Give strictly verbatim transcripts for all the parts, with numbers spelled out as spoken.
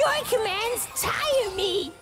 Your commands tire me!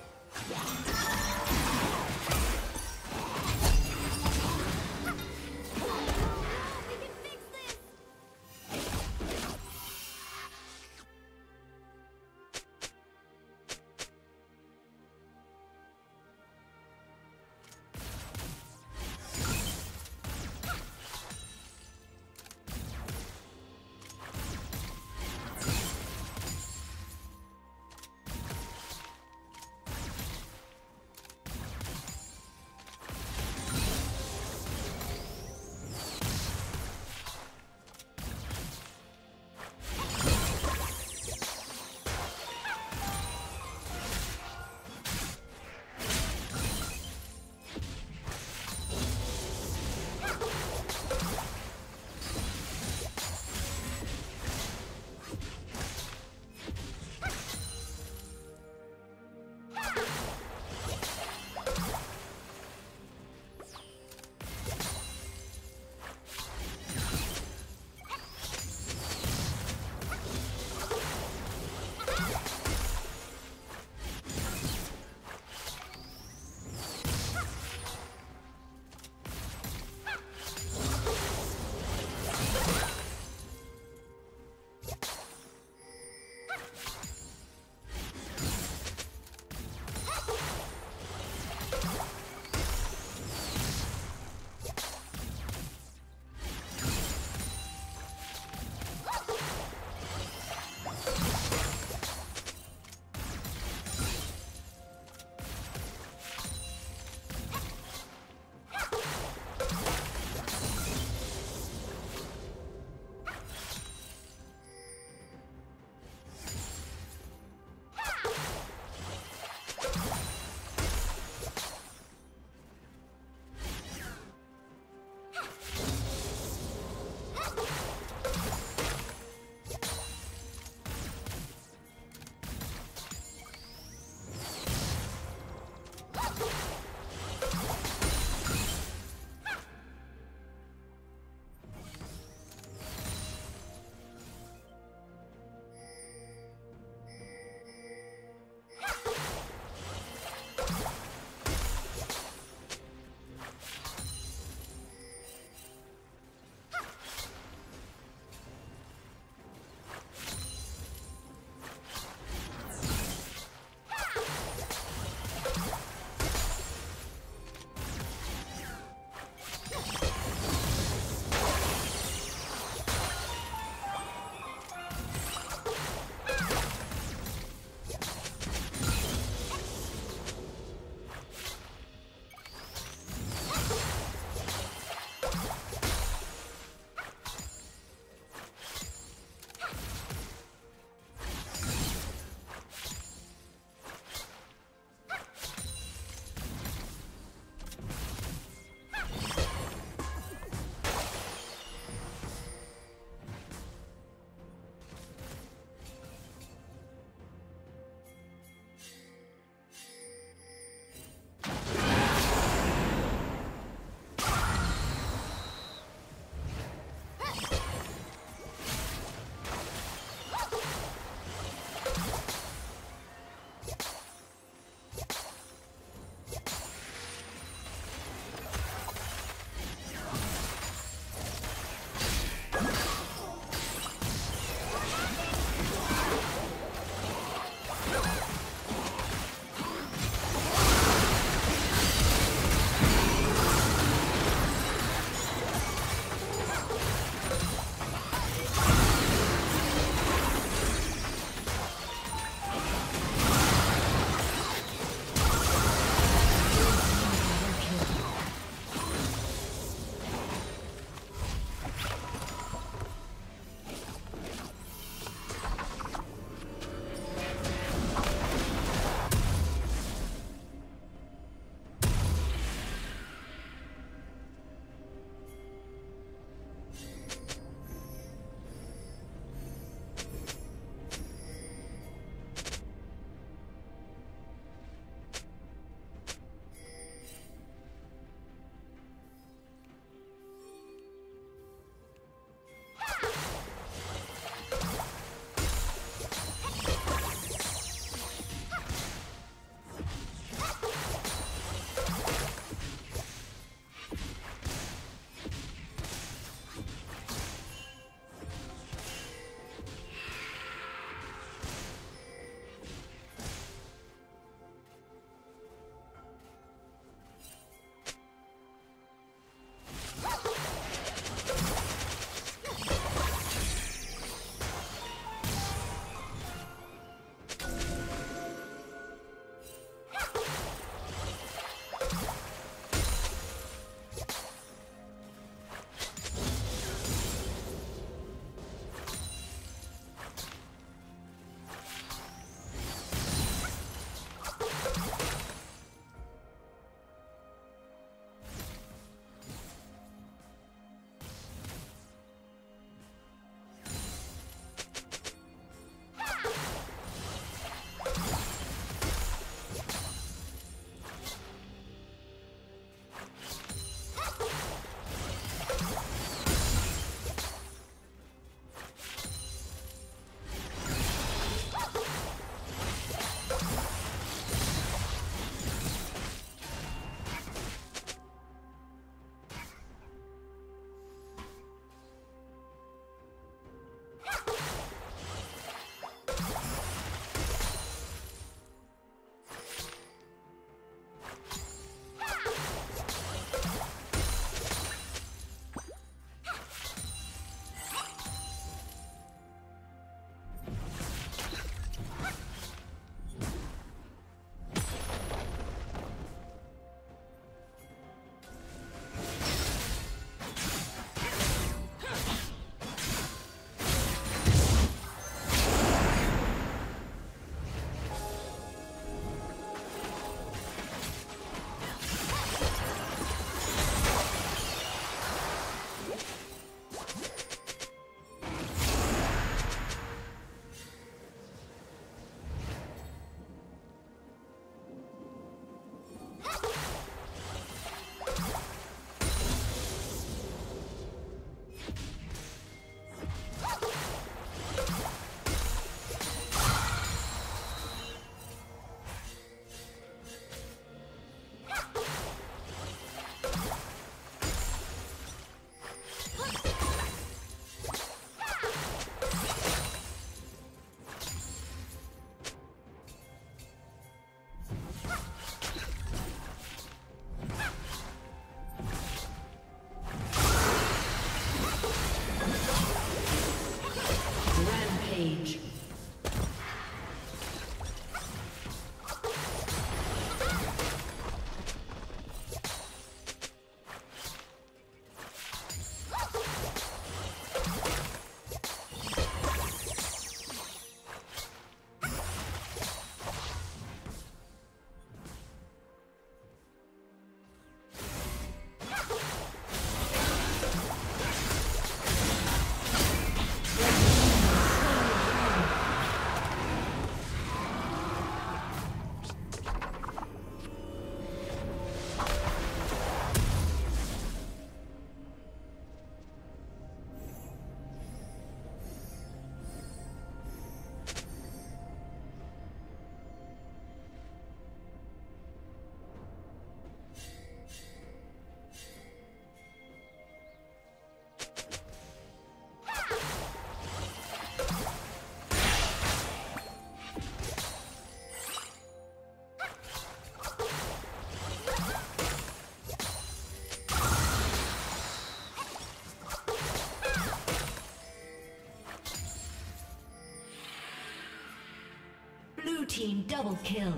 Team double kill.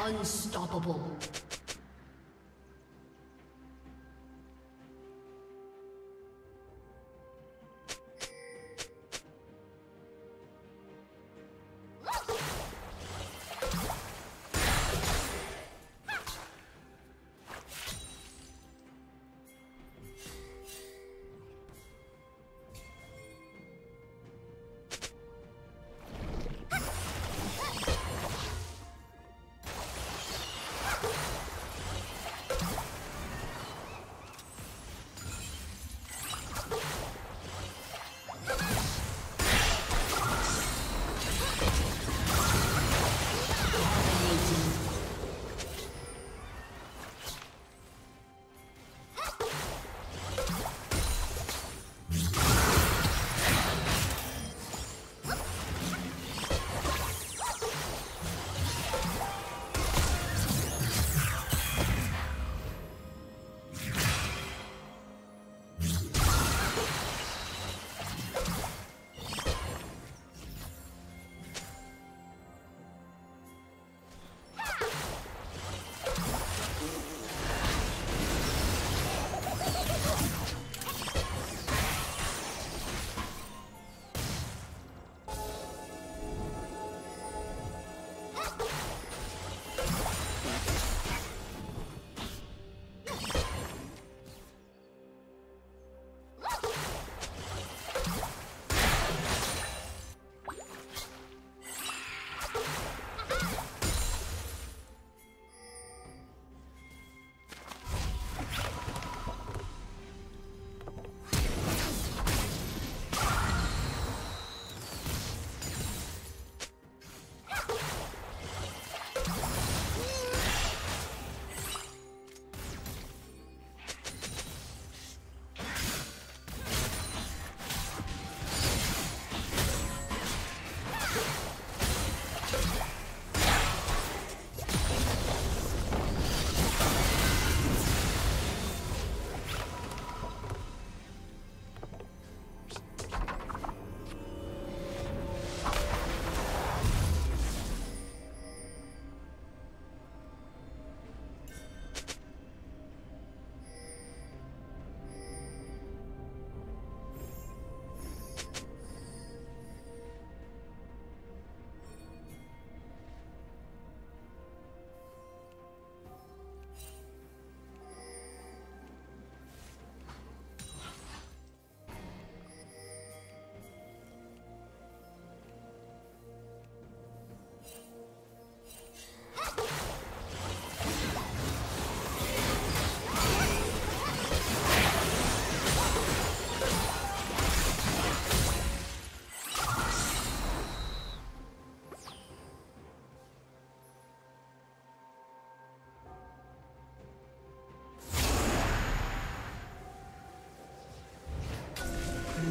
Unstoppable. You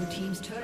team's turret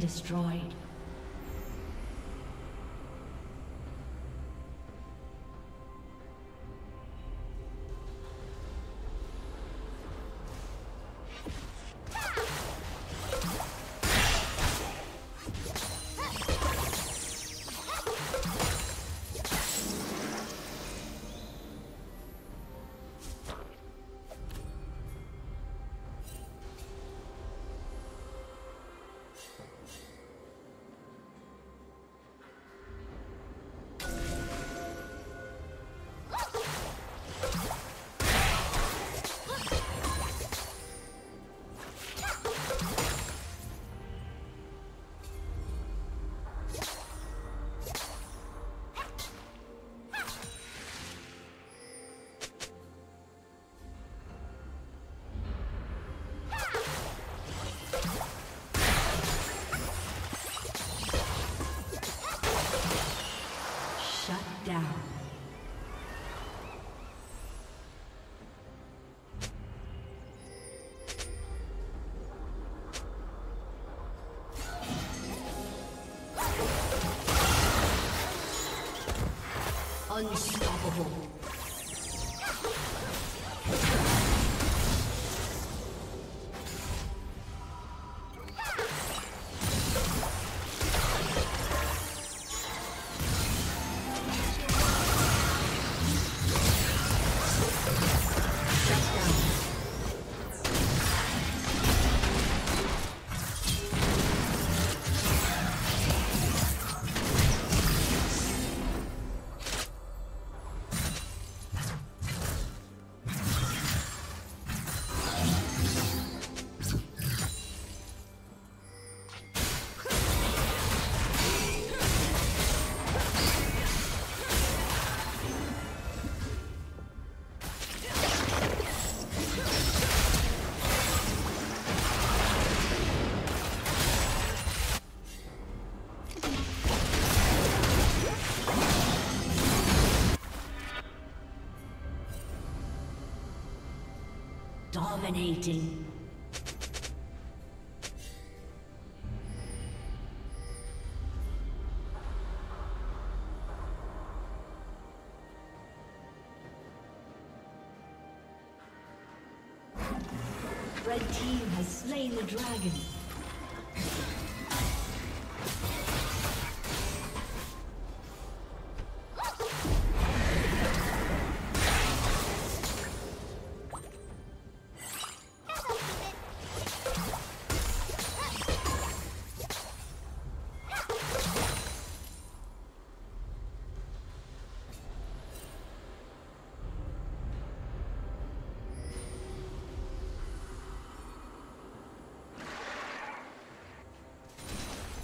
Destroyed. Unstoppable. Dominating. Red team has slain the dragon.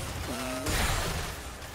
Blue team's turret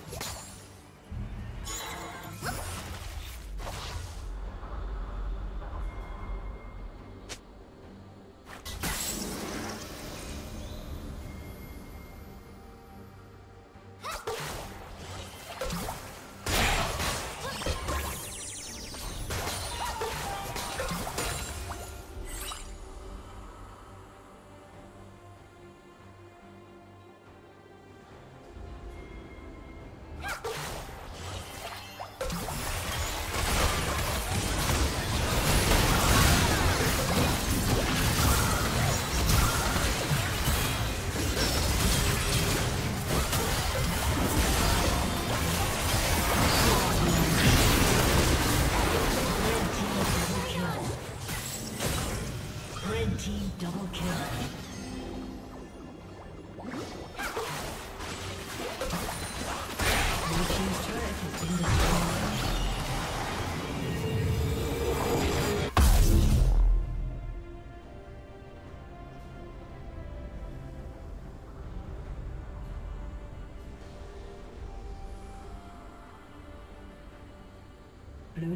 team's turret has been destroyed. Blue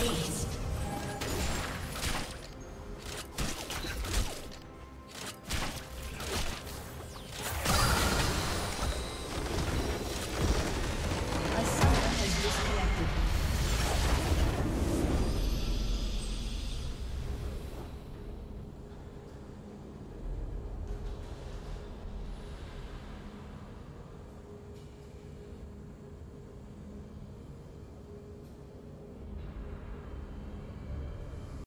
Ace.